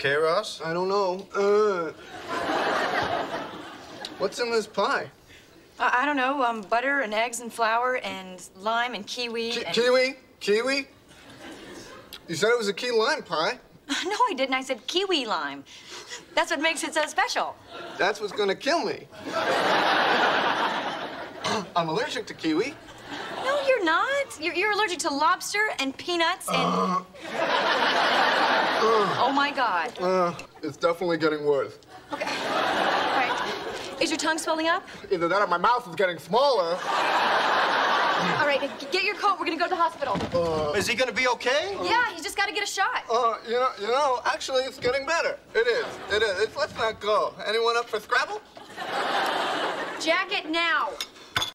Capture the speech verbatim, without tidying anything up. okay, Ross? I don't know. Uh. What's in this pie? Uh, I don't know. Um, butter and eggs and flour and lime and kiwi. Ki and... Kiwi? Kiwi? You said it was a key lime pie. No, I didn't. I said kiwi lime. That's what makes it so special. That's what's gonna kill me. I'm allergic to kiwi. No, you're not. You're, you're allergic to lobster and peanuts and... Uh, uh, oh, my God. Uh, it's definitely getting worse. Okay. All right. Is your tongue swelling up? Either that or my mouth is getting smaller. All right, get your coat. We're going to go to the hospital. Uh, is he going to be okay? Uh, yeah, he's just got to get a shot. Uh, you know, you know, actually, it's getting better. It is. It is. It's, let's not go. Anyone up for Scrabble? Jacket now.